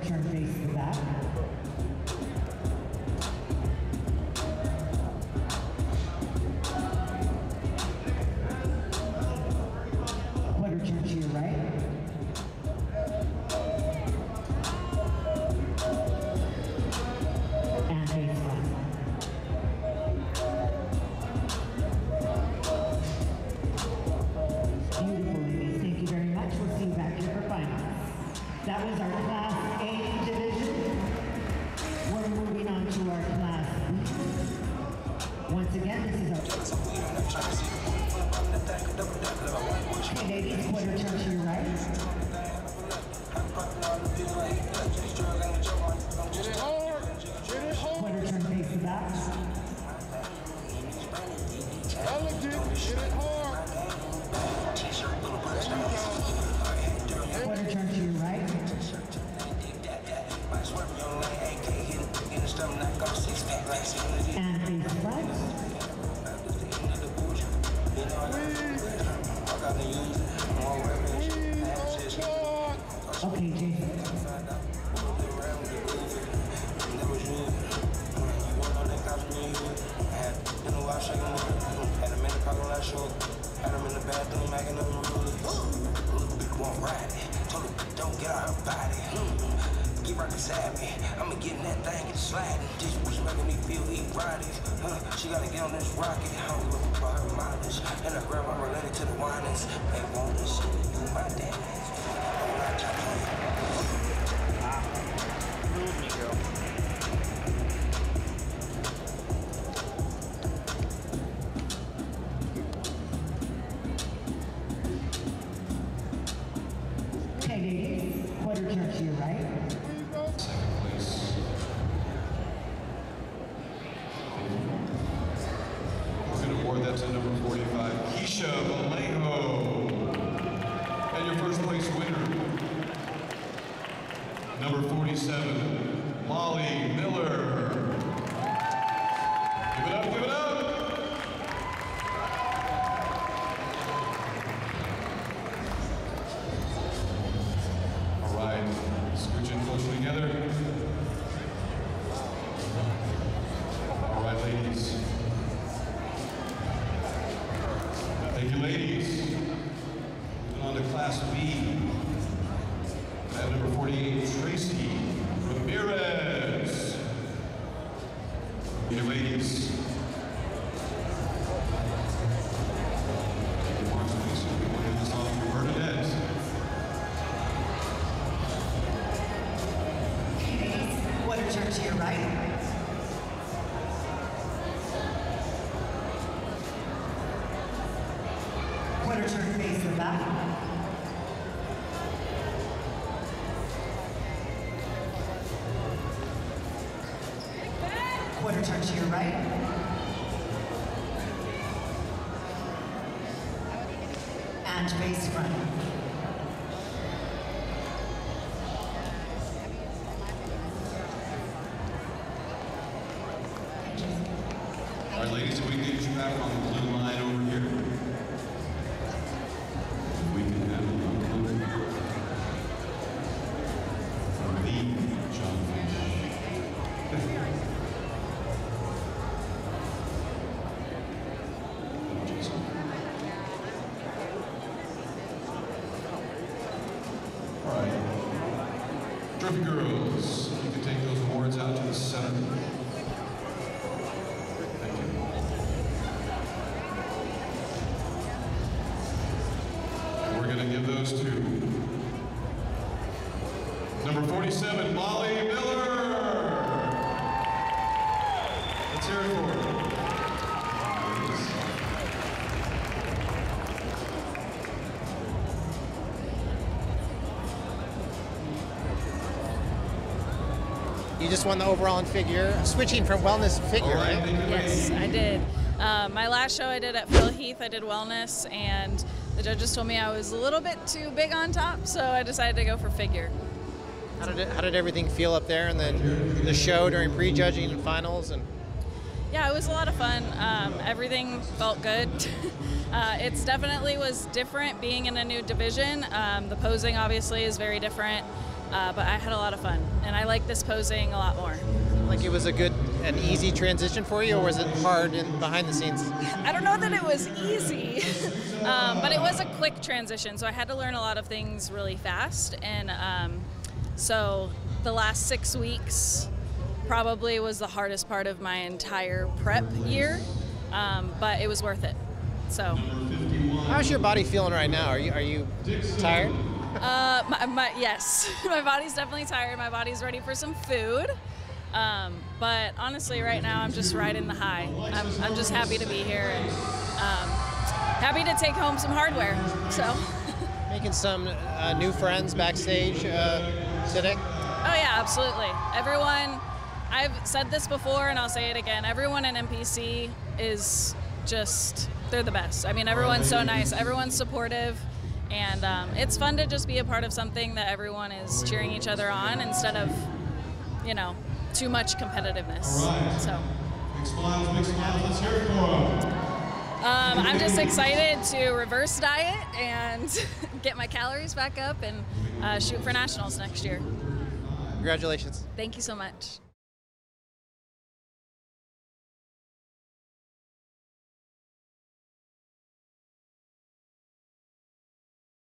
and turn face to the back. Quarter turn to your right. And face left. Beautiful ladies, thank you very much. We'll see you back here for finals. That was our Class A division. We're moving on to our Class B. Once again, this is our... Okay, ladies, quarter turn to your right. Quarter turn face to back. Quarter turn to your right. And face left. Okay, Jason. Had him in the bathroom, making them rules. Little bitch won't ride it. Told her, don't get out her body. Get right beside me. I'ma get in that thing and sliding. This bitch making me feel erotic. She gotta get on this rocket. I don't look for her mileage. And her grandma related to the whinings. They want this shit to do my dad. I'm not trying to play. Wow. Move me, girl. Quarter turn to your right. Second place. We're going to award that to number 45, Keisha Vallejo. And your first place winner, number 47, Molly Miller. Give it up, give it up. Scooching closely together. All right, ladies. Thank you, ladies. Moving on to Class B. At number 48, Tracy Ramirez. Thank you, ladies. Thank you, Mark. We'll hand this off to Bernadette. Quarter turn to your right. Quarter turn face to the back. Quarter turn to your right. And face front. All right, ladies, if we can get you back on the blue line over here. We can have a little blue from the John Fish. All right. Trophy girls, you can take those awards out to the center. We're going to give those to number 47, Molly Miller. Let's hear it for her. You just won the overall in figure, switching from wellness to figure, right? Yes, I did. My last show I did at Phil Heath, I did wellness, and the judges told me I was a little bit too big on top, so I decided to go for figure. How did everything feel up there, and then the show during pre-judging and finals? And yeah, it was a lot of fun. Everything felt good. It definitely was different being in a new division. The posing obviously is very different. but I had a lot of fun, and I like this posing a lot more. Like, it was a good and easy transition for you, or was it hard behind the scenes? I don't know that it was easy, but it was a quick transition, so I had to learn a lot of things really fast, and so the last 6 weeks probably was the hardest part of my entire prep year, but it was worth it. So, how's your body feeling right now? Are you tired? Yes, my body's definitely tired. My body's ready for some food. But honestly, right now I'm just riding the high. I'm just happy to be here and happy to take home some hardware. So, making some new friends backstage today. Oh yeah, absolutely. Everyone, I've said this before and I'll say it again. Everyone in NPC is just, they're the best. I mean, everyone's so nice. Everyone's supportive. And it's fun to just be a part of something that everyone is cheering each other on instead of, you know, too much competitiveness. Right. So, let's hear it for them. I'm just excited to reverse diet and get my calories back up and shoot for nationals next year. Congratulations. Thank you so much.